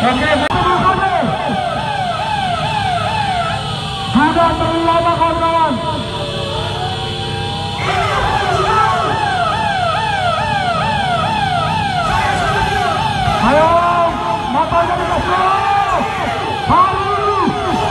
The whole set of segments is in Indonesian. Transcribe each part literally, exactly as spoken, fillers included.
Sudah terlama kawan-kawan. Ayo, matanya dikasih.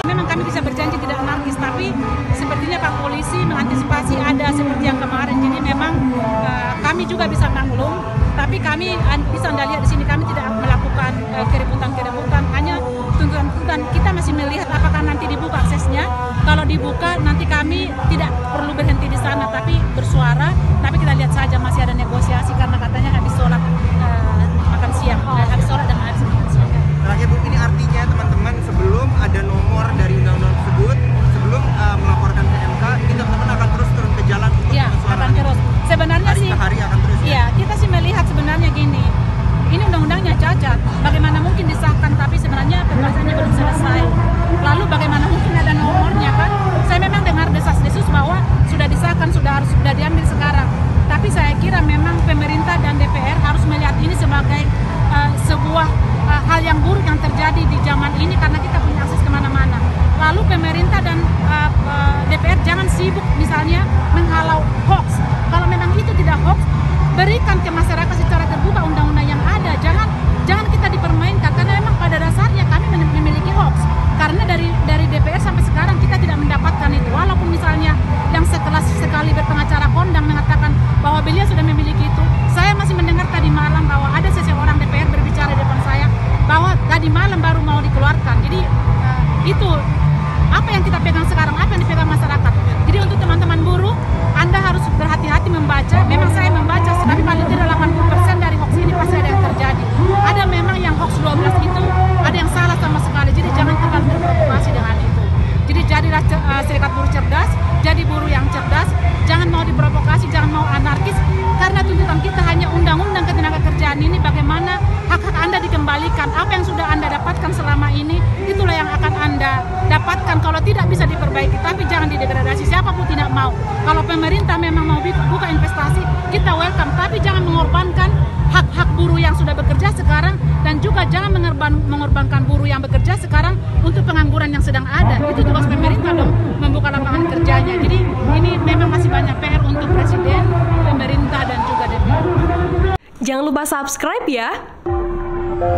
Memang kami bisa berjanji tidak anarkis, tapi sepertinya Pak Polisi mengantisipasi ada seperti yang kemarin. Jadi memang uh, kami juga bisa maklum, tapi kami bisa anda lihat di sini kami tidak melakukan uh, keributan-keributan, hanya tuntutan-tuntutan. Kita masih melihat apakah nanti dibuka aksesnya. Kalau dibuka nanti kami tidak perlu berhenti di sana, tapi bersuara. Tapi kita lihat saja masih ada negosiasi karena katanya habis sholat uh, makan siang, nah, habis sholat dan habis makan siang. Nah, ya Bu, ini artinya teman-teman sebelum ada nomor dari undang-undang tersebut, sebelum uh, melaporkan ke M K, ini teman-teman akan terus turun ke jalan untuk ya, bersuara. Akan terus. Sebenarnya hari sih. Hari akan terus. Iya, ya, kita sih melihat sebenarnya gini, ini undang-undangnya cacat. Bagaimana mungkin disahkan tapi sebenarnya pembahasannya belum selesai. Lalu bagaimana mungkin ada nomornya kan? Saya memang dengar desas-desus bahwa sudah disahkan, sudah harus sudah diambil sekarang. Tapi saya kira memang pemerintah dan D P R harus melihat ini sebagai uh, sebuah uh, hal yang buruk yang terjadi di zaman ini karena kita punya akses kemana-mana. Lalu pemerintah dan uh, uh, D P R jangan sibuk misalnya menghalau hoax. Kalau memang itu tidak hoax, berikan ke masyarakat secara terbuka undang-undang yang ada. Jangan jangan kita dipermainkan karena memang pada dasarnya kami memiliki hoax. Karena dari dari D P R sampai sekarang kita tidak mendapatkan itu. Walaupun misalnya yang sekelas sekali berpengacara kondang mengatakan bahwa beliau sudah memiliki itu. Saya masih mendengar tadi malam bahwa ada seseorang D P R berbicara di depan saya bahwa tadi malam baru mau dikeluarkan. Jadi uh, itu apa yang kita pegang sekarang, apa yang dipegang masyarakat. Jadi untuk teman-teman buruh, Anda harus berhati-hati membaca. Memang saya membaca, tapi paling tidak delapan puluh persen dari hoax ini pasti ada yang terjadi. Ada memang yang hoax dua belas itu ada yang salah sama sekali. Jadi jangan terlalu berpreocupasi dengan itu. Jadi jadilah uh, serikat buruh cerdas, jadi buruh yang cerdas. Jangan mau diprovokasi, jangan mau anarkis. Karena tuntutan kita hanya undang-undang ketenagakerjaan ini. Bagaimana hak-hak Anda dikembalikan? Apa yang sudah Anda dapatkan selama ini, itulah yang akan Anda dapatkan. Kalau tidak bisa diperbaiki, tapi jangan didegradasi. Siapapun tidak mau. Kalau pemerintah memang mau buka investasi, kita welcome. Tapi jangan mengorbankan hak-hak buruh yang sudah bekerja sekarang, dan juga jangan mengorbankan buruh yang bekerja sekarang untuk pengangguran yang sedang ada. Itu tugas pemerintah dong, membuka lapangan kerjanya. Jadi ini memang masih banyak P R untuk Presiden, pemerintah, dan juga D P R. Jangan lupa subscribe ya!